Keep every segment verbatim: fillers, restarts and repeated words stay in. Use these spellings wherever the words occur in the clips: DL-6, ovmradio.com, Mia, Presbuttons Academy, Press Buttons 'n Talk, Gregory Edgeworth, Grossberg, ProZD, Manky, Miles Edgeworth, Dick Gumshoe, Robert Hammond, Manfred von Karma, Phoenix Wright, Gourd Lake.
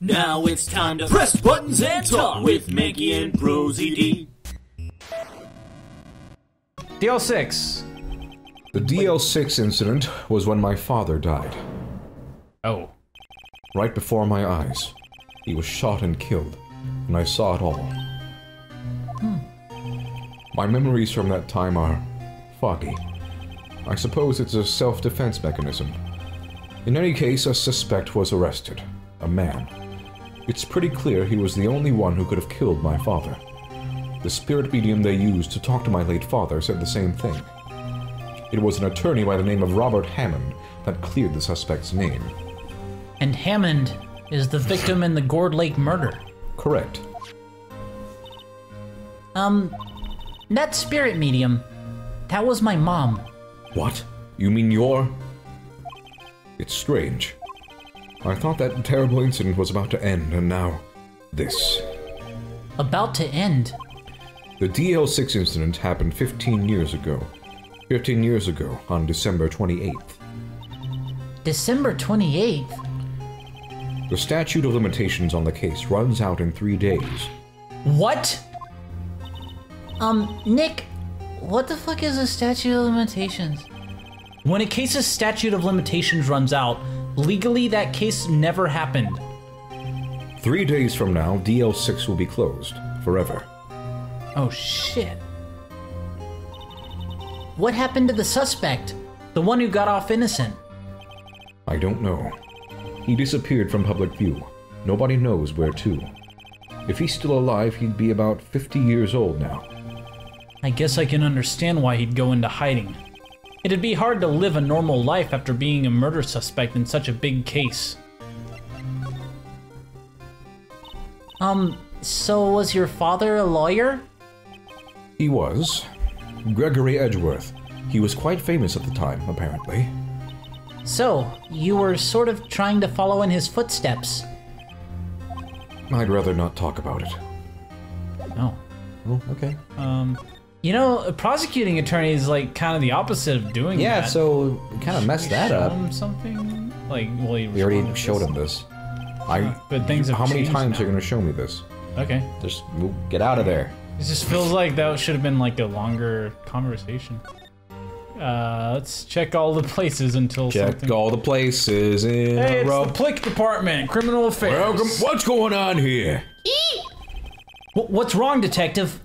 Now it's time to press buttons and talk with Manky and ProZD. D L six. The D L six incident was when my father died. Oh. Right before my eyes. He was shot and killed, and I saw it all. Hmm. My memories from that time are foggy. I suppose it's a self-defense mechanism. In any case, a suspect was arrested. A man. It's pretty clear he was the only one who could have killed my father. The spirit medium they used to talk to my late father said the same thing. It was an attorney by the name of Robert Hammond that cleared the suspect's name. And Hammond is the victim in the Gourd Lake murder. Correct. Um, that spirit medium, that was my mom. What? You mean your? It's strange. I thought that terrible incident was about to end, and now this. About to end? The D L six incident happened fifteen years ago. fifteen years ago, on December twenty-eighth. December twenty-eighth? The statute of limitations on the case runs out in three days. What? Um, Nick, what the fuck is a statute of limitations? When a case's statute of limitations runs out, legally, that case never happened. Three days from now, D L six will be closed. Forever. Oh, shit. What happened to the suspect? The one who got off innocent? I don't know. He disappeared from public view. Nobody knows where to. If he's still alive, he'd be about fifty years old now. I guess I can understand why he'd go into hiding. It'd be hard to live a normal life after being a murder suspect in such a big case. Um, so was your father a lawyer? He was. Gregory Edgeworth. He was quite famous at the time, apparently. So, you were sort of trying to follow in his footsteps. I'd rather not talk about it. Oh. Oh, okay. Um... You know, prosecuting attorney is like kind of the opposite of doing yeah, that. Yeah, so kind of messed that up. Him something like well, he we already showed this. him this. I. But things have How many times now. are you gonna show me this? Okay. Just we'll get out of there. It just feels like that should have been like a longer conversation. Uh, let's check all the places until check something... all the places in hey, it's the Plick Department, Criminal Affairs. Welcome. What's going on here? Eee! What's wrong, detective?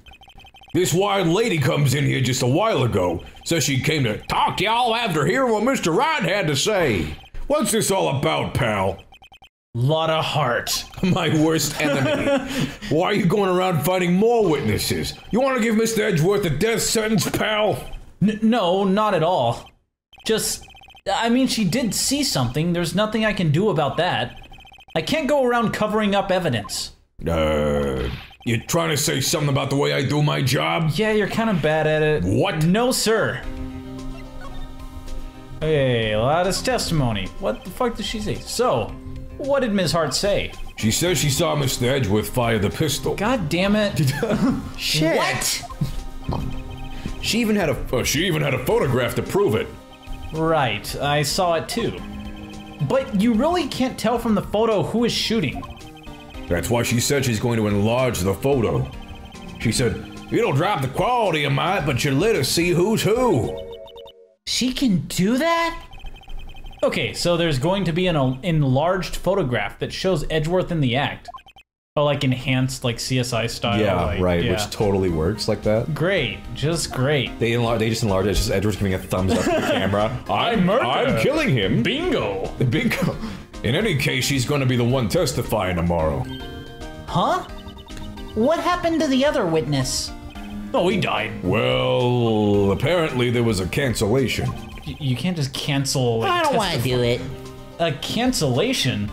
This wild lady comes in here just a while ago, says she came to talk to y'all after hearing what Mister Wright had to say. What's this all about, pal? Lot of heart. My worst enemy. Why are you going around finding more witnesses? You want to give Mister Edgeworth a death sentence, pal? N no, not at all. Just, I mean, she did see something. There's nothing I can do about that. I can't go around covering up evidence. Uh... You're trying to say something about the way I do my job? Yeah, you're kind of bad at it. What? No, sir. Hey, well, that is testimony. What the fuck did she say? So, what did Miz Hart say? She says she saw Mister Edgeworth fire the pistol. God damn it. Shit. What? She even had a... Uh, she even had a photograph to prove it. Right, I saw it too. But you really can't tell from the photo who is shooting. That's why she said she's going to enlarge the photo. She said, it'll drop the quality of mine, but you let us see who's who. She can do that? Okay, so there's going to be an enlarged photograph that shows Edgeworth in the act. Oh, like enhanced, like C S I style. Yeah, like, right, yeah. Which totally works like that. Great, just great. They enlarge. They just enlarge it. It's just Edgeworth giving a thumbs up to the camera. I'm, I'm killing him. Bingo. Bingo. In any case, she's going to be the one testifying tomorrow. Huh? What happened to the other witness? Oh, he died. Well, apparently there was a cancellation. Y you can't just cancel. Like, I don't want to do it. A cancellation?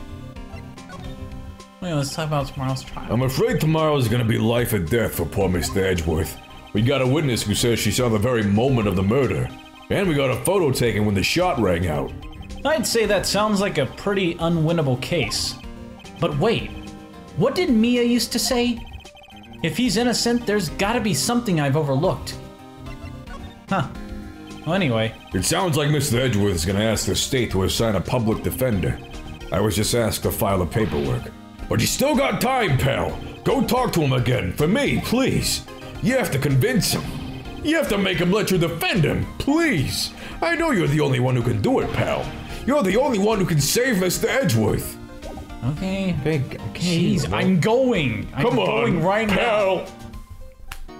Wait, let's talk about tomorrow's trial. I'm afraid tomorrow is going to be life or death for poor Mister Edgeworth. We got a witness who says she saw the very moment of the murder. And we got a photo taken when the shot rang out. I'd say that sounds like a pretty unwinnable case. But wait, what did Mia used to say? If he's innocent, there's gotta be something I've overlooked. Huh. Well, anyway. It sounds like Mister Edgeworth's gonna ask the state to assign a public defender. I was just asked to file the paperwork. But you still got time, pal. Go talk to him again, for me, please. You have to convince him. You have to make him let you defend him, please. I know you're the only one who can do it, pal. You're the only one who can save Mister Edgeworth. Okay, big. Okay, jeez, I'm going. I'm Come on, going right pal. Now.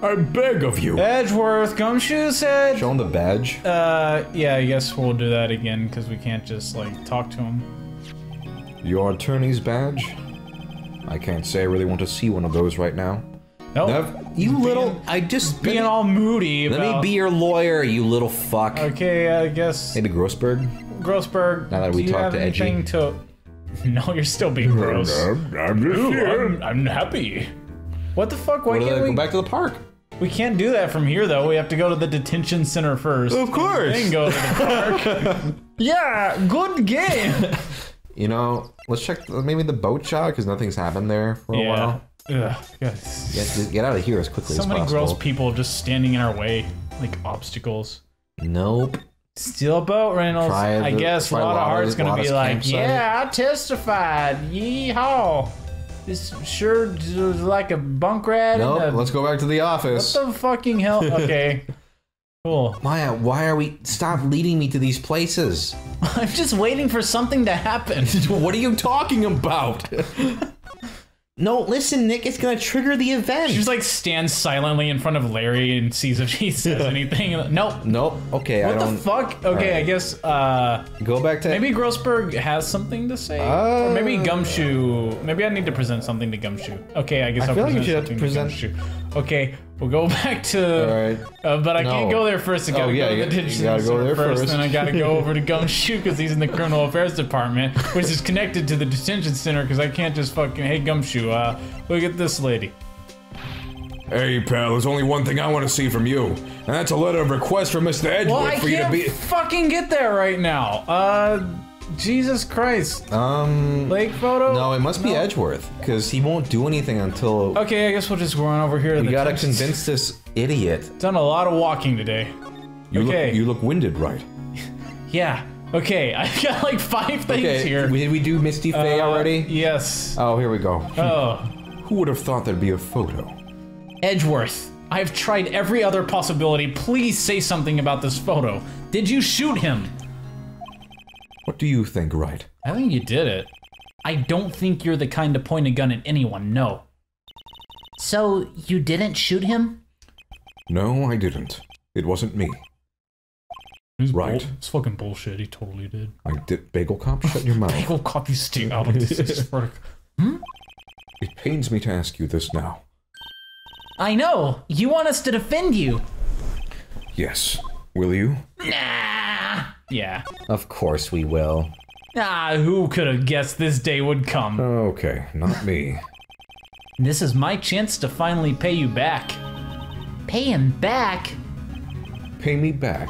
I beg of you. Edgeworth, Gumshoe said. Show him the badge. Uh, yeah, I guess we'll do that again because we can't just like talk to him. Your attorney's badge? I can't say I really want to see one of those right now. Nope. Nev you being, little. I just being me, all moody. About... Let me be your lawyer, you little fuck. Okay, I guess. Maybe Grossberg. Grossberg. Now that we talked to Edgy. To... No, you're still being gross. I'm just Ooh, here. I'm, I'm happy. What the fuck? Why can't we go back to the park? We can't do that from here, though. We have to go to the detention center first. Of course. Then go to the park. Yeah, good game. You know, let's check maybe the boat shop because nothing's happened there for a yeah. while. Ugh. Get, get out of here as quickly so as possible. So many gross people just standing in our way, like obstacles. Nope. Still boat rentals. The, I guess Lotta Hart's gonna Lotta's be like, campsite. Yeah, I testified. Yeehaw. This sure was like a bunk rat. No, nope, let's go back to the office. What the fucking hell? Okay. Cool. Maya, why are we... Stop leading me to these places. I'm just waiting for something to happen. What are you talking about? No, listen, Nick, it's gonna trigger the event. She just like stands silently in front of Larry and sees if she says anything. Nope. Nope. Okay, what I don't... What the fuck? Okay, right. I guess, uh... Go back to... Maybe Grossberg has something to say. Uh... Or maybe Gumshoe... Maybe I need to present something to Gumshoe. Okay, I guess I I'll feel present like you should something present... to Gumshoe. Okay. We'll go back to, right. uh, but I no. can't go there first. I gotta oh, yeah, go to the detention center first, first. Then I gotta go over to Gumshoe because he's in the criminal affairs department, which is connected to the detention center because I can't just fucking, hey Gumshoe, uh, look at this lady. Hey pal, there's only one thing I want to see from you, and that's a letter of request from Mister Edgeworth well, for you to be- I can't fucking get there right now, uh, Jesus Christ. Um, Lake photo? No, it must be no. Edgeworth, because he won't do anything until... Okay, I guess we'll just run over here. You gotta convince this idiot. Done a lot of walking today. You okay. Look, you look winded, right? Yeah. Okay, I've got like five things okay. here. Did we do Misty Faye uh, already? Yes. Oh, here we go. Oh. Who would have thought there'd be a photo? Edgeworth, I've tried every other possibility. Please say something about this photo. Did you shoot him? What do you think, right? I think you did it. I don't think you're the kind to point a gun at anyone, no. So, you didn't shoot him? No, I didn't. It wasn't me. He's right. It's fucking bullshit, he totally did. I did- Bagel Cop, shut your mouth. Bagel Cop, you stay out of this work. Hmm? It pains me to ask you this now. I know! You want us to defend you! Yes. Will you? Nah! Yeah. Of course we will. Ah, who could have guessed this day would come? Okay, not me. This is my chance to finally pay you back. Pay him back? Pay me back?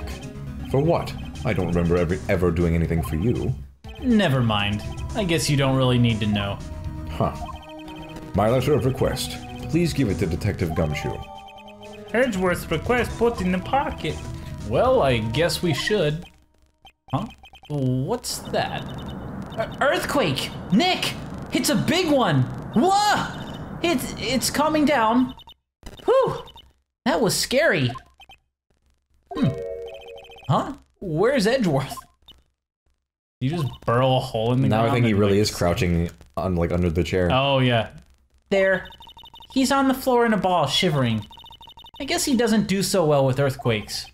For what? I don't remember ever, ever doing anything for you. Never mind. I guess you don't really need to know. Huh. My letter of request. Please give it to Detective Gumshoe. Edgeworth's request put in the pocket. Well, I guess we should. Huh? What's that? Earthquake! Nick! It's a big one! Whoa! It's, it's calming down. Whew! That was scary. Hmm. Huh? Where's Edgeworth? You just burrow a hole in the ground. Now I think he really is crouching on, like, under the chair. Oh, yeah. There. He's on the floor in a ball, shivering. I guess he doesn't do so well with earthquakes.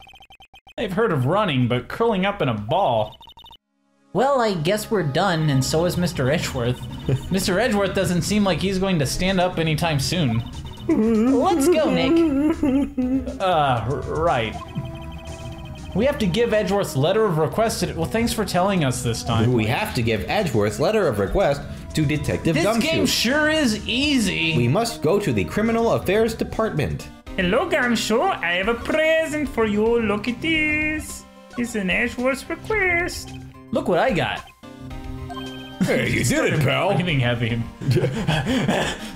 I've heard of running, but curling up in a ball. Well, I guess we're done, and so is Mister Edgeworth. Mister Edgeworth doesn't seem like he's going to stand up anytime soon. Let's go, Nick. Uh, right. We have to give Edgeworth's letter of request to- Well, thanks for telling us this time. We have to give Edgeworth's letter of request to Detective Gumshoe. This game sure is easy. We must go to the Criminal Affairs Department. Hello, Gumshoe. I have a present for you. Look at this. It's an Edgeworth's request. Look what I got. Hey, you did it, pal. I'm getting heavy.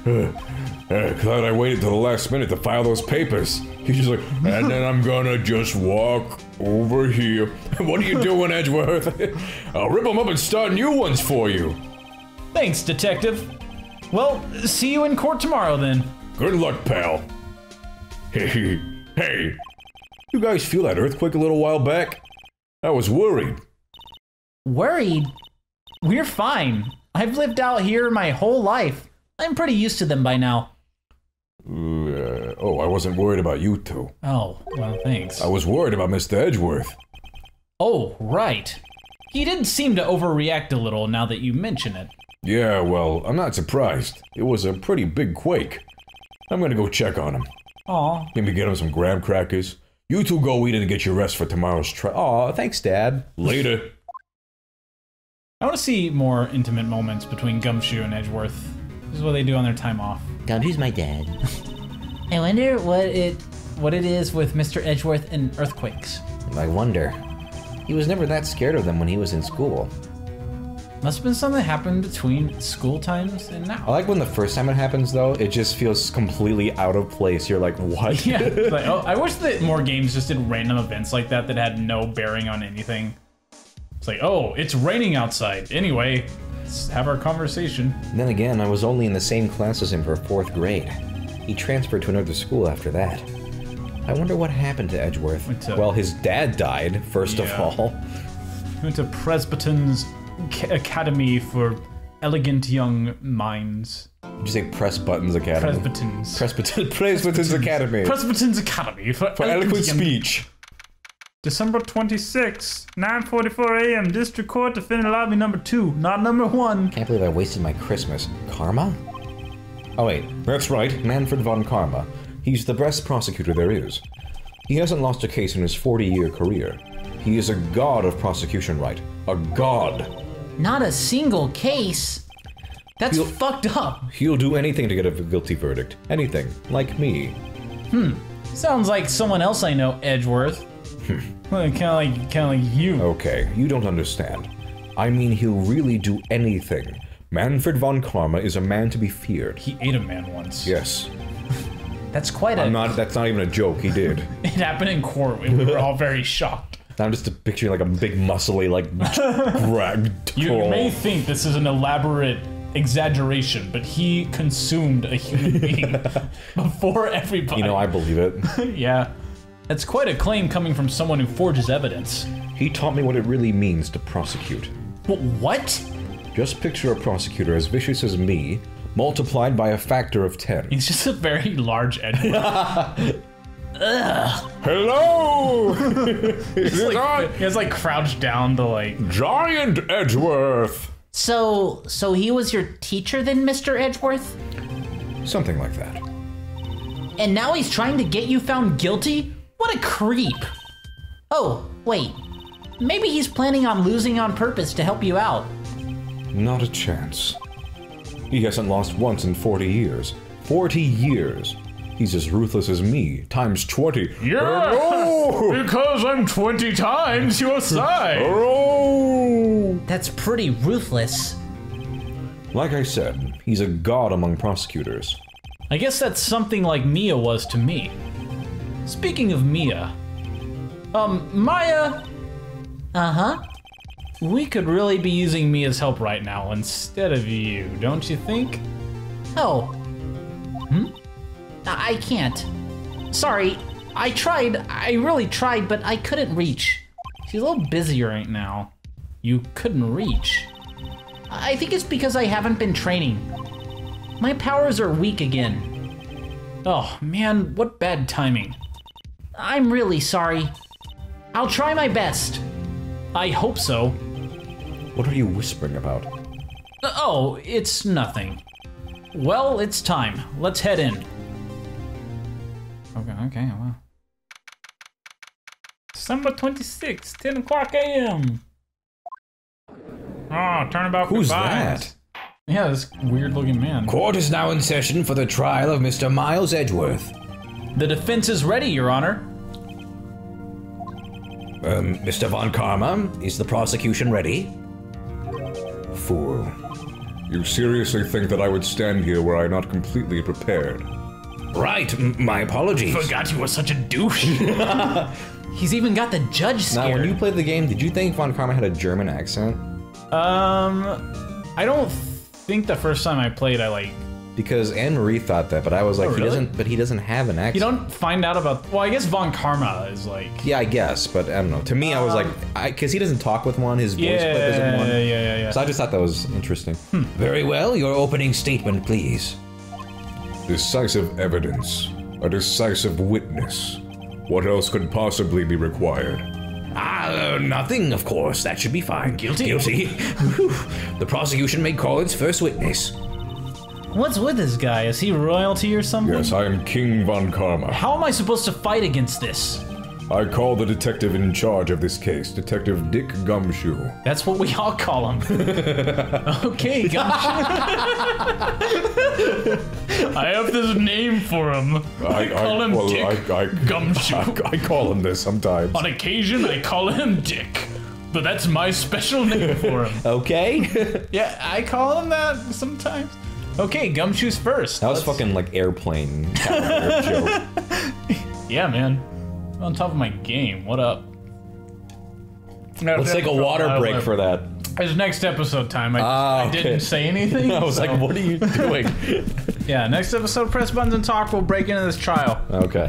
uh, glad I waited till the last minute to file those papers. He's just like, and then I'm gonna just walk over here. What are you doing, Edgeworth? I'll rip them up and start new ones for you. Thanks, Detective. Well, see you in court tomorrow then. Good luck, pal. Hey, hey. You guys feel that earthquake a little while back? I was worried. Worried? We're fine. I've lived out here my whole life. I'm pretty used to them by now. Uh, oh, I wasn't worried about you two. Oh, well, thanks. I was worried about Mister Edgeworth. Oh, right. He did seem to overreact a little now that you mention it. Yeah, well, I'm not surprised. It was a pretty big quake. I'm gonna go check on him. Aw. Maybe get him some graham crackers. You two go eat and get your rest for tomorrow's trial. Aw, thanks, Dad. Later. I want to see more intimate moments between Gumshoe and Edgeworth. This is what they do on their time off. Gumshoe's my dad. I wonder what it what it is with Mister Edgeworth and earthquakes. I wonder. He was never that scared of them when he was in school. Must have been something that happened between school times and now. I like when the first time it happens, though, it just feels completely out of place. You're like, what? Yeah, it's like, oh, I wish that more games just did random events like that that had no bearing on anything. It's like, oh, it's raining outside. Anyway, let's have our conversation. And then again, I was only in the same class as him for fourth grade. He transferred to another school after that. I wonder what happened to Edgeworth. To, well, his dad died, first yeah. of all. He went to Presbuttons Academy for Elegant Young Minds. Did you say Presbuttons Academy? Presbuttons. Presbuttons. Presbuttons Academy. Presbuttons Academy for, for eloquent speech. December twenty-sixth, nine forty-four a m District Court defendant lobby number two, not number one. Can't believe I wasted my Christmas. Karma? Oh wait, that's right, Manfred von Karma. He's the best prosecutor there is. He hasn't lost a case in his forty-year career. He is a god of prosecution right. A god. Not a single case? That's he'll, fucked up. He'll do anything to get a guilty verdict. Anything. Like me. Hmm. Sounds like someone else I know, Edgeworth. Hmm. Well, kinda like, kinda like you. Okay, you don't understand. I mean, he'll really do anything. Manfred von Karma is a man to be feared. He ate a man once. Yes. That's quite a... I'm not, that's not even a joke, he did. It happened in court, we were all very shocked. I'm just picturing like a big muscly like rag. You may think this is an elaborate exaggeration, but he consumed a human being before everybody. You know, I believe it. Yeah. That's quite a claim coming from someone who forges evidence. He taught me what it really means to prosecute. Well, what? Just picture a prosecutor as vicious as me, multiplied by a factor of ten. He's just a very large Edward. Ugh. Hello! He's like, he like crouched down to like... Giant Edgeworth! So, so he was your teacher then, Mister Edgeworth? Something like that. And now he's trying to get you found guilty? What a creep! Oh, wait. Maybe he's planning on losing on purpose to help you out. Not a chance. He hasn't lost once in forty years. forty years! He's as ruthless as me, times twenty. Yeah! Oh! Because I'm twenty times your size! Oh! That's pretty ruthless. Like I said, he's a god among prosecutors. I guess that's something like Mia was to me. Speaking of Mia... Um, Maya... Uh-huh? We could really be using Mia's help right now instead of you, don't you think? Oh. Hmm? I can't. Sorry, I tried. I really tried, but I couldn't reach. She's a little busy right now. You couldn't reach. I think it's because I haven't been training. My powers are weak again. Oh, man, what bad timing. I'm really sorry. I'll try my best. I hope so. What are you whispering about? Oh, it's nothing. Well, it's time. Let's head in. Okay, okay, wow. December twenty-sixth, ten o'clock a m Oh, turnabout. Who's that? Yeah, this weird-looking man. Court is now in session for the trial of Mister Miles Edgeworth. The defense is ready, Your Honor. Um, Mister Von Karma, is the prosecution ready? Fool. You seriously think that I would stand here were I not completely prepared? Right, M my apologies. Forgot you were such a douche. He's even got the judge scared. Now, when you played the game, did you think Von Karma had a German accent? Um, I don't think the first time I played, I like. Because Anne-Marie thought that, but I was like, oh, really? He doesn't. But he doesn't have an accent. You don't find out about. Well, I guess Von Karma is like. Yeah, I guess, but I don't know. To me, um, I was like, I because he doesn't talk with one. His voice yeah, play doesn't one. Yeah, yeah, yeah. So I just thought that was interesting. Hmm. Very well. Your opening statement, please. Decisive evidence, a decisive witness. What else could possibly be required? Ah, uh, nothing, of course. That should be fine. Guilty. Guilty. The prosecution may call its first witness. What's with this guy? Is he royalty or something? Yes, I am King Von Karma. How am I supposed to fight against this? I call the detective in charge of this case, Detective Dick Gumshoe. That's what we all call him. Okay, Gumshoe. I have this name for him. I, I call I, him well, Dick I, I, Gumshoe. I, I call him this sometimes. On occasion, I call him Dick. But that's my special name for him. Okay. Yeah, I call him that sometimes. Okay, Gumshoe's first. That was Let's... fucking like airplane kind of joke. Yeah, man. I'm on top of my game. What up? Let's take a water break for that. It's next episode time. I, ah, I okay. didn't say anything. I was so. like, what are you doing? Yeah, next episode, Press Buttons and Talk. We'll break into this trial. Okay.